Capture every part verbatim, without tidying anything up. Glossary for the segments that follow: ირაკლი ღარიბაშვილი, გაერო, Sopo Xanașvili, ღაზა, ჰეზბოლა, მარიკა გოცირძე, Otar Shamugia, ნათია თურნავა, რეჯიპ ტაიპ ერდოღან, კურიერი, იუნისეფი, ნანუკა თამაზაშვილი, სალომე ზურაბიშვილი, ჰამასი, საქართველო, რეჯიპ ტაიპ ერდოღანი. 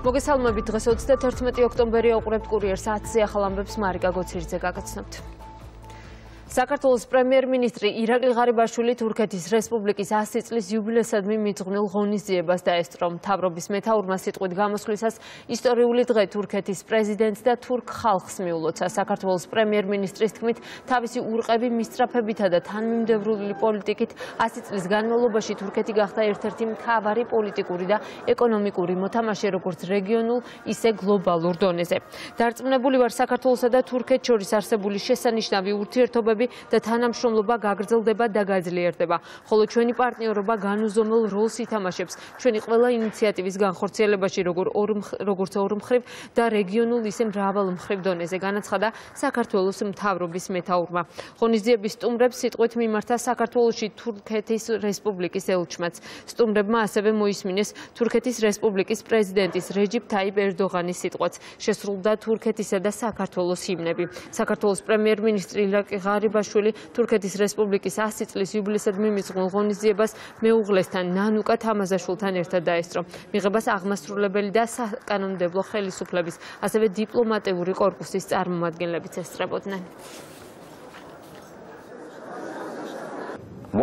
მოგესალმებით დღეს ოცდაათერთმეტი ოქტომბერი უყურებთ კურიერს ათზე ახალამბებს მარიკა გოცირძე გაგაცნობთ. საქართველოს პრემიერ-მინისტრი ირაკლი ღარიბაშვილი თურქეთის რესპუბლიკის ასი წლის იუბილეისადმი მიძღვნილ ღონისძიებას დაესწრო. მთავრობის მეთაურმა სიტყვით გამოსვლისას ისტორიული დღე თურქეთის პრეზიდენტს და თურქ ხალხს მიულოცა. საქართველოს პრემიერ-მინისტრის თქმით, თავისი ურყევი მისწრაფებითა და თანმიმდევრული პოლიტიკით ასი წლის განმავლობაში თურქეთი გახდა ერთ-ერთი მთავარი პოლიტიკური და ეკონომიკური მოთამაშე როგორც რეგიონულ, ისე გლობალურ დონეზე. დარწმუნებული ვარ, საქართველოსა და თურქეთს შორის არსებული შესანიშნავი ურთიერთობები და თანამშრომლობა გაგრძელდება და გაძლიერდება. Ხოლო ჩვენი პარტნიორობა განუზომელ როლს ითამაშებს ჩვენი ყველა ინიციატივის განხორციელებაში, როგორც ორ მხრივ და რეგიონულ, ისე მრავალ მხრივ დონეზე, განაცხადა საქართველოს მთავრობის მეთაურმა. Ღონისძიების სტუმრებს სიტყვით მიმართა საქართველოში თურქეთის რესპუბლიკის ელჩმაც. სტუმრებმა ასევე მოისმინეს თურქეთის რესპუბლიკის პრეზიდენტის რეჯიპ ტაიპ ერდოღანის სიტყვაც. შესრულდა თურქეთისა და საქართველოს ჰიმნები. საქართველოს პრემიერ-მინისტრი ირაკლი ღარიბაშვილი ბაშვილი თურქეთის რესპუბლიკის ასი წლის იუბილეისადმი მიძღვნილ ღონისძიებას მეუღლესთან ნანუკა თამაზაშვილთან ერთად დაესწრო. მიღებას აღმასრულებელი და საკანონმდებლო ხელისუფლების, ასევე დიპლომატიური კორპუსის წარმომადგენლებიც ესწრებოდნენ.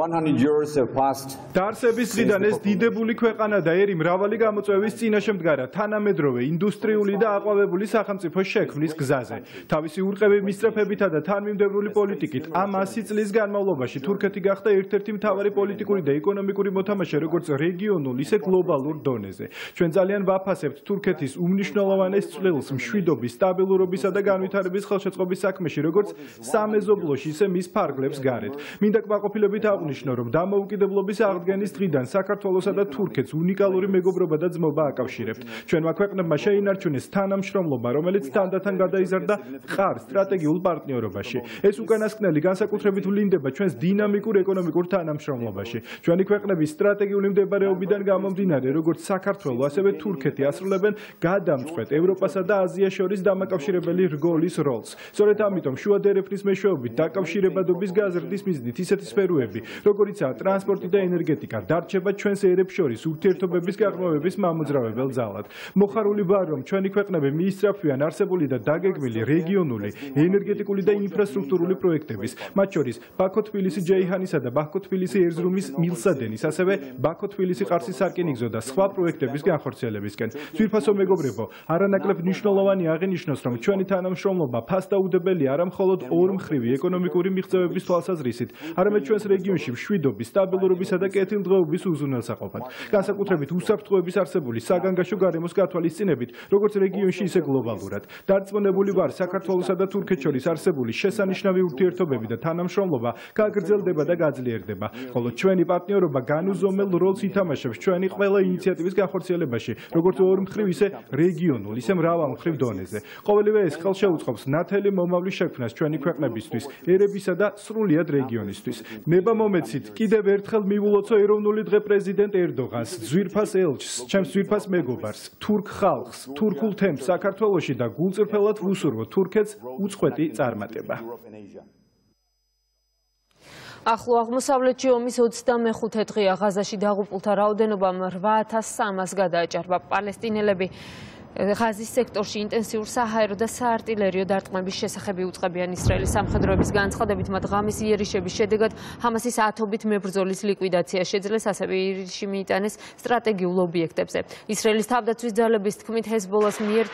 one hundred years have passed. Დაარსების დღიდან ეს დიდებული ქვეყანა და ერი მრავალი გამოწვევის წინაშე მდგარა თანამედროვე ინდუსტრიული და აყვავებული სახელმწიფოს შექმნის გზაზე. Თავისი ურყევი მისწრაფებითა და თანმიმდევრული პოლიტიკით ამ ასი წლის განმავლობაში თურქეთი გახდა ერთ-ერთი მთავარი პოლიტიკური და ეკონომიკური მოთამაშე როგორც რეგიონულ, ისე გლობალურ დონეზე. Ჩვენ ძალიან ვაფასებთ თურქეთის უმნიშვნელოვანეს წვლილს მშვიდობის, სტაბილურობისა და განვითარების ხელშეწყობის საქმეში როგორც სამეზობლოში, ისე მის ფარგლებს გარეთ. Მინდა კმაყოფილებით აღნიშნო, რომ დამოუკიდებლობის აღდგენის დღიდან საქართველოსა და თურქეთს უნიკალური მეგობრობა და ძმობა აკავშირებთ. Ჩვენმა ქვეყნებმა შეინარჩუნეს თანამშრომლობა, რომელიც თანდათან გადაიზარდა მყარ სტრატეგიულ პარტნიორობაში. ეს უკანასკნელი განსაკუთრებით ვლინდება ჩვენს დინამიკურ ეკონომიკურ თანამშრომლობაში. Ჩვენი ქვეყნების სტრატეგიული მდებარეობიდან გამომდინარე, როგორც საქართველო, ასევე თურქეთი ასრულებენ გადამწყვეტ ევროპასა და აზიას შორის დამაკავშირებელი რგოლის როლს. Სწორედ ამიტომ შუა დერეფნის მეშვეობით დაკავშირებადობის გაზრდის მიზნით ისეთი სფეროები, როგორიცაა ტრანსპორტი და ენერგეტიკა, დარჩება ჩვენს ერებს შორის ურთიერთობების გაღრმავების მამოძრავებელ ძალად. Მოხარული ვარ, რომ ჩვენი ქვეყნები მიისწრაფვიან არსებული და დაგეგმილი რეგიონული, ენერგეტიკული და ინფრასტრუქტურული პროექტების, მათ შორის ბაქო-თბილისი-ჯეიჰანისა და ბაქო-თბილისი-ერზრუმის მილსადენის, ასევე ბაქო-თბილისი-ყარსის სარკინიგზო და სხვა პროექტების განხორციელებისკენ. Ძვირფასო მეგობრებო, არანაკლებ მნიშვნელოვანი აღინიშნოს, რომ ჩვენი თანამშრომლობა ფასდაუდებელი არა მხოლოდ ორმხრივი ეკონომიკური მიღწევების თვალსაზრისით, არამედ ჩვენს რეგიონს მშვიდობის, სტაბილურობისა და კეთილდღეობის უზრუნველსაყოფად. Განსაკუთრებით უსაფრთხოების არსებული საგანგაშო გარემოს გათვალისწინებით, როგორც რეგიონში, ისე გლობალურად. Დარწმუნებული ვარ, საქართველოსა და თურქეთს შორის არსებული შესანიშნავი ურთიერთობები და თანამშრომლობა გაგრძელდება და გაძლიერდება. Ხოლო ჩვენი პარტნიორობა განუზომელ როლს ითამაშებს ჩვენი ყველა ინიციატივის განხორციელებაში, როგორც ორმხრივ, ისე რეგიონულ, ისე მრავალმხრივ დონეზე. Ყოველივე ეს ხელშეუწყობს ნათელი მომავლის შექმნას ჩვენი ქვეყნებისთვის, ერებისა და სრულიად რეგიონისთვის. ნება მომეცით, კიდევ ერთხელ მივულოცო ეროვნული დღე პრეზიდენტ ერდოღანს, ძვირფას ელჩს, ჩემს ძვირფას მეგობარს, თურქ ხალხს, თურქულ თემს საქართველოში და გულწრფელად ვუსურვო თურქეთს უწყვეტი წარმატება. Ახლო აღმოსავლეთში ომის ოცდამეხუთე დღეა, ღაზაში დაღუპულთა რაოდენობამ რვა ათას სამას გადააჭარბა. პალესტინელები ღაზის სექტორში ინტენსიურ საჰაერო და საარტილერიო დარტყმების შესახებ უწყებიან ისრაელის სამხედროების განცხადებით, მათ ღამის იერიშების შედეგად ჰამასის ათობით მებრძოლის ლიკვიდაცია შეძლეს, ასევე იერიში მიიტანეს სტრატეგიულ ობიექტებზე. Ისრაელის თავდაცვის ძალების თქმით, ჰეზბოლას მიერ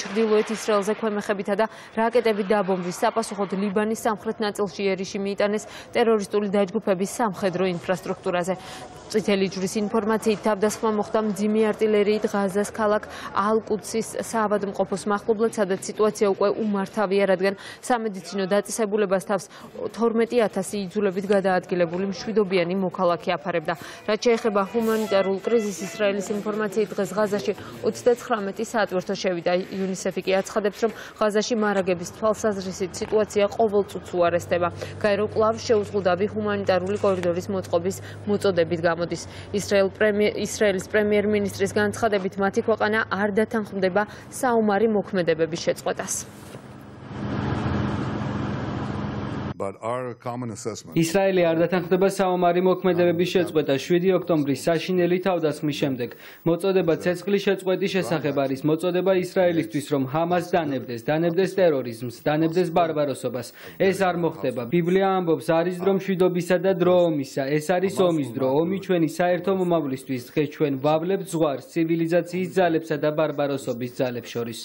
ჩრდილოეთ ისრაელზე ქვემეხებითა და რაკეტებით დაბომბვის საპასუხოდ ლიბანის სამხრეთ ნაწილში იერიში მიიტანეს ტერორისტული დაჯგუფების სამხედრო ინფრასტრუქტურაზე. წითელი ჯვრის ინფორმაციით, თავდასხმა მოხდა მძიმე არტილერიით ღაზას ქალაქ ალ-კუდსის საავადმყოფოს მახლობლად, სადაც სიტუაცია უკვე უმართავია, რადგან სამედიცინო დაწესებულებას თავს თორმეტი ათასი იძულებით გადაადგილებული მშვიდობიანი მოქალაქე აფარებდა. Რაც შეეხება ჰუმანიტარულ კრიზისს, ისრაელის ინფორმაციით, დღეს ღაზაში ოცდათხრამეტი საათვერტო შევიდა. იუნისეფი კი აცხადებს, რომ ღაზაში მარაგების თვალსაზრისით სიტუაცია ყოველწუთ უარესდება. გაერო კლავ შეუზღუდავი ჰუმანიტარული კორიდორის მოწყობის მოწოდებით გამოდის. Ისრაელის პრემიერ-მინისტრის განცხადებით, მათი ქვეყანა არ დათანხმდება საომარი მოქმედებების შეწყვეტას. ისრაელი არდათან ხდება საომარი მოქმედებების შეწყვეტა შვიდი ოქტომბრის საშინელი თავდასხმის შემდეგ. Მოწოდება ცეცხლის შეწყვეტის შესახებ არის მოწოდება ისრაელისთვის, რომ ჰამას დანებდეს, დანებდეს ტერორიზმს, დანებდეს ბარბაროსობას. ეს არ მოხდება. ბიბლია ამბობს, არის დრო მშვიდობისა და დრო ომისა. ეს არის ომის დრო, ომი ჩვენი საერთო მომავლისთვის, დღეს ჩვენ ვავლებთ ზღვარს ცივილიზაციის ძალებსა და ბარბაროსობის ძალებს შორის.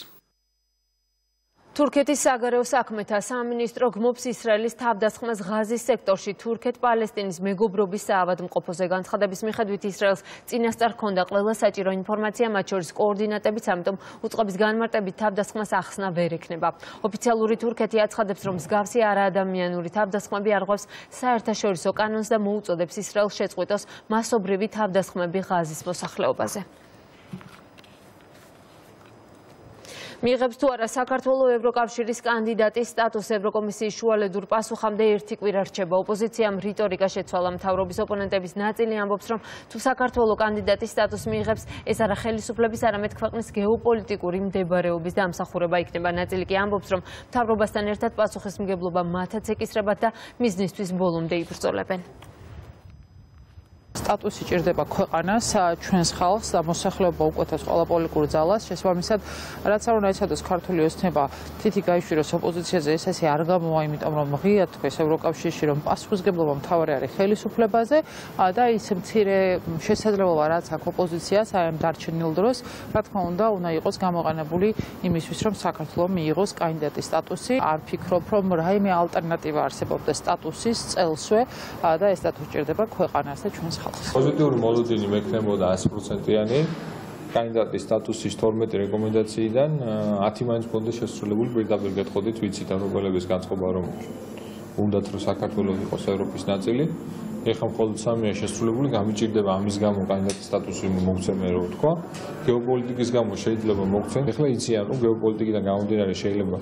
Turketis საგარეო საქმეთა სამინისტრო გმობს ისრაელის თავდასხმას ღაზის სექტორში თურქეთ-პალესტინის მეგობრობის საავადმყოფოზე განცხადების მიხედვით ისრაელს წინასწარ ჰქონდა ყველა საჭირო ინფორმაცია, მათ შორის კოორდინატებიც, ამიტომ უწყების განმარტებით თავდასხმას ახსნა ვერ ექნება. ოფიციალური თურქეთი აცხადებს, რომ მსგავსი არაადამიანური თავდასხმები არღვევს საერთაშორისო კანონს და მოუწოდებს ისრაელს შეწყვიტოს მასობრივი თავდასხმები ღაზის მოსახლეობაზე. მიიღებს თუ არა საქართველოს ევროკავშირის კანდიდატის სტატუსს ევროკომისიის შუალედურ პასუხამდე ერთი კვირა რჩება. ოპოზიციამ რიტორიკა შეცვალა. მთავრობის ოპონენტების ნაწილი ამბობს, რომ თუ საქართველოს კანდიდატის სტატუსს მიიღებს, ეს არა ხელისუფლების, არამედ ქვეყნის გეოპოლიტიკური მდებარეობის დამსახურება იქნება. ნაწილი კი ამბობს, რომ მთავრობასთან ერთად პასუხისმგებლობა მათაც ეკისრებათ და მიზნისთვის ბოლომდე იბრძოლებენ. Statusi ჭირდება ქვეყანას, ჩვენს ხალხს და მოსახლეობა უკვეთებს ყველა პოლიტიკური ძალას, შესაბამისად, რაც არ უნდა ეცადოს ქართული ოცნება თითი გაიშვიროს ოპოზიციაზე, ეს ასე არ გამოვა, იმიტომ რომ ღია თქვეს ევროკავშირში, რომ პასუხისმგებლობა მთავარი არის ხელისუფლებაზე და ის მცირე შესაძლებლობა რაც აქვს ოპოზიციას, აი ამ დარჩენილ დროს, რა თქმა უნდა, უნდა იყოს გამოყენებული იმისთვის, რომ საქართველოს მიიღოს კანდიდატის სტატუსი. არ ფიქრობ, რომ რაიმე ალტერნატივა არსებობდა სტატუსის წელსვე და ეს სტატუსი ჭირდება ქვეყანას და ჩვენს Pozitivul molodini mekneboda ათს პროცენტიანი კანდიდატის სტატუსის თორმეტი რეკომენდაციიდან ათი მაინც კონდეს შესრულებული პირდაპირ გეტყოდით ვიცით ამობელების განწყო ბარომოვში. Უნდათ რომ საქართველოს იყოს ევროპის ნაწილი, ეხლა მხოლოდ სამია შესრულებული, გამიჭირდება ამის გამო კანდიდატის სტატუსი მოგცემენ რო თქვა. Გეოპოლიტიკის გამო შეიძლება მოგცენ, ეხლა იციან რომ გეოპოლიტიკიდან გამომდინარე შეიძლება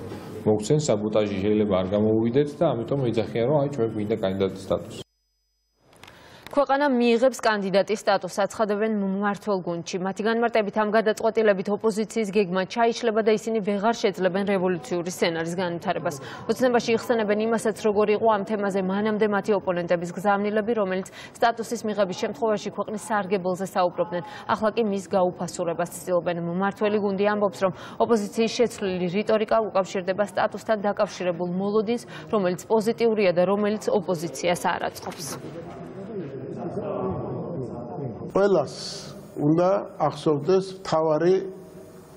მოგცენ, საბოტაჟი შეიძლება არ გამოვიდეთ და ამიტომ ეძახიან რომ აი ჩვენ გვინდა კანდიდატის სტატუსი. Ქვეყანა მიიღებს კანდიდატის სტატუსს აცხადებენ მმართველგუნდში. Მათი განმარტებით ამ გადაწყვეტილებით ოპოზიციის გეგმა ჩაიშლება და ისინი ვეღარ შეძლებენ რევოლუციური სცენარის განვითარებას. Ოცნებაში იხსენებენ იმასაც, როგორი იყო ამ თემაზე მანამდე მათი ოპონენტების გზავნილები, რომელიც სტატუსის მიღების შემთხვევაში ქვეყნის სარგებელზე საუბრობდნენ. Ახლა კი მის გაუფასურებას ცდილობენ. მმართველი გუნდი ამბობს, რომ ოპოზიციის შეცვლილი რიტორიკა უკავშირდება სტატუსთან დაკავშირებულ მოლოდინს, რომელიც პოზიტიურია და რომელიც ოპოზიციას არ აწყობს. Ყველას უნდა ახსოვდეს თავარი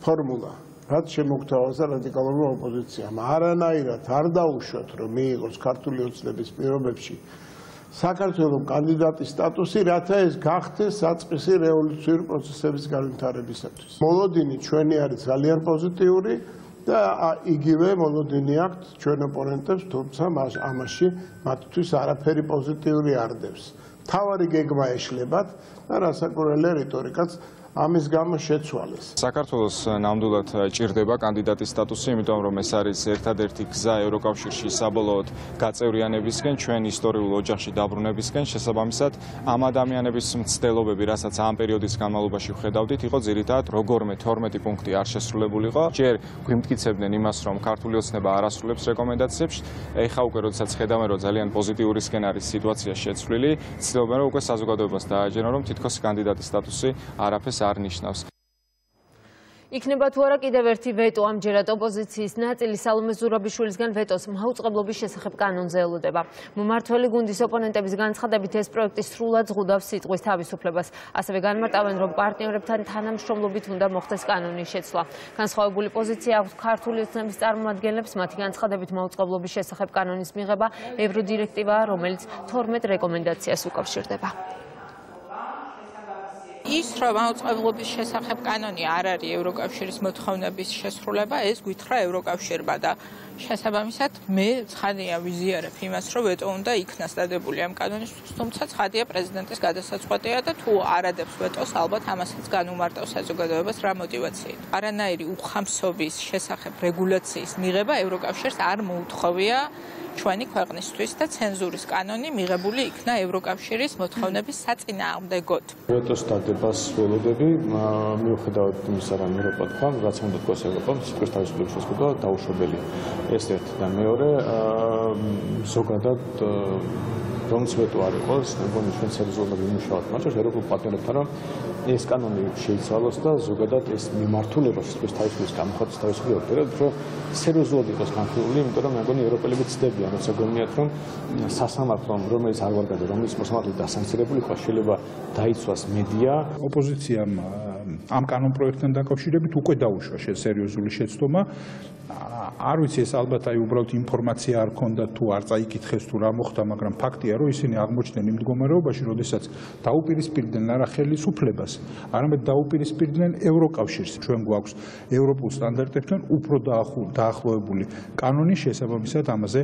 ფორმულა, რაც შემოგთავაზა რადიკალურმა ოპოზიციამ. Არანაირად არ დაუშვათ, რომ მიიღოს ქართული ოცნების პირობებში საქართველოს კანდიდატის სტატუსი, რათა ეს გახდეს საწყისი რევოლუციური პროცესების განვითარებისათვის. Მოლოდინი ჩვენი არის ძალიან პოზიტიური და იგივე მოლოდინი აქვს ჩვენ ოპონენტებს, თუმცა ამაში მათთვის არაფერი პოზიტიური არ დევს. Თავარი გეგმა ეშლებათ და რასაკვირველია რიტორიკაც ამის გამო შეცვალეს. Საქართველოს ნამდვილად ჭირდება კანდიდატის სტატუსი, იმიტომ რომ ეს არის ერთადერთი გზა ევროკავშირში საბოლოოდ გაწევრიანებისკენ, ჩვენ ისტორიულ ოჯახში დაბრუნებისკენ. შესაბამისად, ამ ადამიანების მცდელობები, რასაც ამ პერიოდის განმავლობაში ვხედავდით, იყო ძირითადად როგორმე თორმეტი პუნქტი არ შესრულებულიყო. ჯერ გვიმტკიცებდნენ იმას, რომ ქართული ოცნება არ ასრულებს რეკომენდაციებს. ეხლა უკვე როდესაც ხედავენ, რომ ძალიან პოზიტიური სცენარის სიტუაცია შეცვლილი, ცდილობენ რომ უკვე საზოგადოებას დააჯერონ, რომ თითქოს კანდიდატის სტატუსი არაფერს არნიშნავს. Იქნება თუ არა კიდევ ერთი ვეტო, ამჯერად ოპოზიციის ნაწილი სალომე ზურაბიშვილისგან ვეტოს მაუწყებლობის შესახებ კანონზე ელოდება. Მმართველი გუნდის ოპონენტების განცხადებით, ეს პროექტი სრულად ზღუდავს სიტყვის თავისუფლებას. Ასევე განმარტავენ, რომ პარტნიორებთან თანამშრომლობით უნდა მოხდეს კანონის შეცვლა. Განსხვავებული პოზიცია აქვს ქართული ოცნების წარმომადგენლებს, მათი განცხადებით მაუწყებლობის შესახებ კანონის მიღება ევროდირექტივაა, რომელიც თორმეტ რეკომენდაციას უკავშირდება. Ის რომ აუწყებლობის შესახებ კანონი არ არის ევროკავშირის მოთხოვნების შესრულება, ეს გითხრა ევროკავშირმა და შესაბამისად მე ცხადია ვიზიარებ იმას, რომ ვეტო უნდა იქნას დადებული ამ კანონის, თუმცა ცხადია პრეზიდენტის გადასაწყვეტია და თუ არ ადებს ვეტოს, ალბათ ამასაც განუმარტავს საზოგადოებას რა მოტივაციით. Არანაირი უხამსობის შესახებ რეგულაციის მიღება ევროკავშირს არ მოუთხოვია ჩვენი ქვეყნისთვის და ცენზურის კანონი მიღებული იქნა ევროკავშირის მოთხოვნების საწინააღმდეგოდ. Პროტესტატებას ველოდები, მიუხედავად იმისა, რომ ევროპა თქვა, რაც უნდა თქვას ევროპამ, სიტყვის თავისუფლების შეხედვა დაუშვებელია. ეს ერთი და მეორე, ზოგადად რომელიც ვეტო არ იყოს, მეგონი ჩვენ სერიოზულად ვიმუშავოთ მათ, ევროპულ პარტნიორებთან, რომ ეს კანონი შეიცვალოს და ზოგადად ეს მიმართულება სიტყვის თავისუფლების გამოხატვის თავისუფლების ორდერად უფრო სერიოზულად იყოს განხილული, იმიტომ რომ მეგონი ევროპელები ცდებიან, როცა გონიათ, რომ სასამართლომ, რომელიც არ ვარგადა, რომელიც მოსამართლე დასანქცირებული იყო, შეიძლება დაიცვას მედია. Ოპოზიციამ ამ კანონპროექტთან დაკავშირებით უკვე დაუშვა სერიოზული შეცდომა. Არ ვიცი ეს ალბათ აი უბრალოდ ინფორმაცია არ ქონდა თუ არ წაიკითხეს თუ რა მოხდა, მაგრამ ფაქტია რომ ისინი აღმოჩნდნენ იმ მდგომარეობაში, როდესაც დაუპირისპირდნენ არა ხელისუფლებას, არამედ დაუპირისპირდნენ ევროკავშირს. Ჩვენ გვაქვს ევროპულ სტანდარტებთან უფრო დაახლოებული კანონი, შესაბამისად ამაზე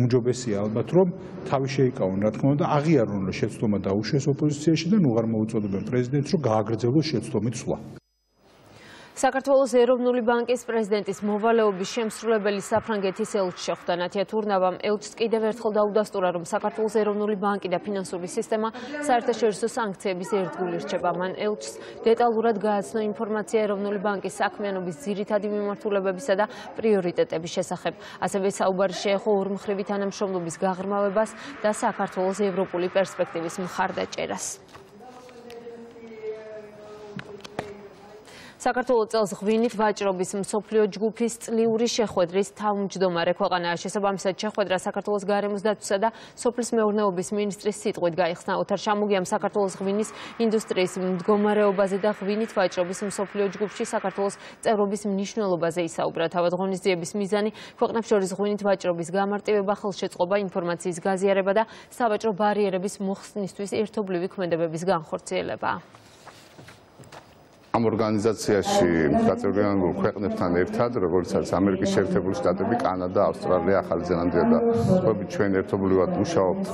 უმჯობესია ალბათ რომ თავი შეიკავონ, რა თქმა უნდა, აღიარონ რომ შეცდომა დაუშვეს ოპოზიციაში და ნუღარ მოუწოდებენ პრეზიდენტს რომ გააგრძელოს შეცდომით ცვლა. Საქართველოს ეროვნული ბანკის პრეზიდენტის მოვალეობის შემსრულებელი საფრანგეთის ელჩი ხვდა ნათია თურნავამ ელჩს კიდევ ერთხელ დაუდასტურა რომ საქართველოს ეროვნული ბანკი და ფინანსური სისტემა საერთაშორისო სანქციების ერთგული რჩება. მან ელჩს დეტალურად გააცნო ინფორმაცია ეროვნული ბანკის საქმიანობის ძირითადი მიმართულებებისა და პრიორიტეტების შესახებ. ასევე საუბარი შეეხო ორმხრივი თანამშრომლობის გაღრმავებას და საქართველოს ევროპული პერსპექტივის მხარდაჭერას. Საქართველოს წელს ღვინით ვაჭრობის მსოფლიო ჯგუფის წლიური შეხვედრის თავმჯდომარე ქვეყანაა. Შესაბამისად შეხვედრა საქართველოს გარემოსდაცვისა და სოფლის მეურნეობის მინისტრის სიტყვით გაიხსნა. ოთარ შამუგიამ საქართველოს ღვინის ინდუსტრიის მდგომარეობაზე და ღვინით ვაჭრობის მსოფლიო ჯგუფში საქართველოს წევრობის მნიშვნელობაზე ისაუბრა. თავადღონისძიების მიზანი ქვეყნებს შორის ღვინით ვაჭრობის გამარტივება, ხელშეწყობა, ინფორმაციის გაზიარება და სავაჭრო ბარიერების მოხსნისთვის ერთობლივი ქმედებების განხორციელებაა. Am organizația și categorianul ქვეყნებთან ერთად, როგორც არის ამერიკის შეერთებული შტატები, კანადა, ავსტრალია, ახალი ზელანდია და სხვები ჩვენ ერთობლივად მუშაობთ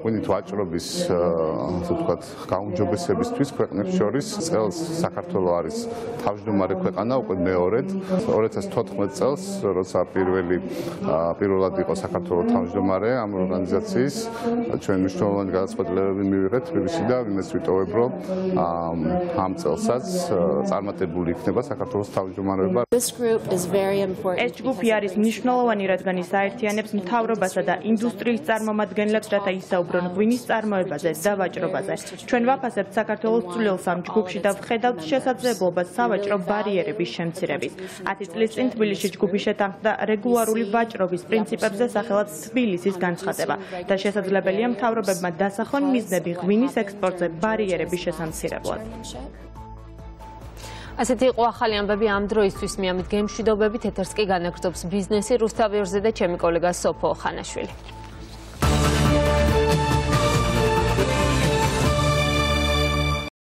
ღვინით ვაჭრობის, ასე ვთქვათ, გაუმჯობესებისთვის ქვეყნებს შორის. Წელს საქართველო არის თავმჯდომარე ქვეყანა უკვე მეორედ. ორი ათას თოთხმეტ წელს, როცა პირველი პირველად იყო საქართველო თავმჯდომარე ამ ორგანიზაციის, ჩვენ მნიშვნელოვანი გადაწყვეტილებები მივიღეთ თბილისში და ვინმეს ვიტოვებ რომ ამ წელსაც წარმატებული იქნება საქართველოს თავმჯდომარეობა. ეს ჯგუფი არის მნიშვნელოვანი, რადგან ის აერთიანებს მთავრობასა და ინდუსტრიის წარმომადგენლებს, რათა ისაუბრონ ღვინის წარმოებაზე და ვაჭრობაზე. ჩვენ ვაფასებთ საქართველოს წვლილს ამ ჯგუფში და ვხედავთ შესაძლებლობას სავაჭრო ბარიერების შემცირების. ათი წლის წინ თბილისში ჯგუფი შეთანხმდა რეგულარული ვაჭრობის პრინციპებზე სახელად თბილისის განცხადება და შესაძლებელია მთავრობებმა დასახონ მიზნები ღვინის ექსპორტზე ბარიერების შესამცირებლად. Aseti cu ahaliambebe am droit să îmi amintgem și dobebi teterski ganectops businessi rusta verze de chemi colega Sopo Xanașvili.